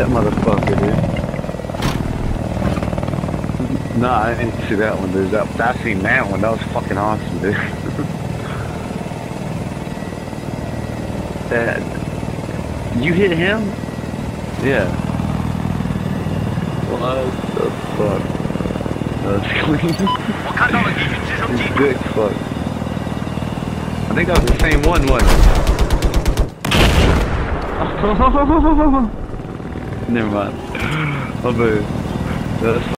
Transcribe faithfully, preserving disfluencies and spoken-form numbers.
that motherfucker, dude. Nah, I didn't see that one, dude. That, I seen that one. That was fucking awesome, dude. That... You hit him? Yeah. What the fuck? That's clean. He's good, fuck. I think that was the same one, wasn't it? Never mind. Oh, boo. That's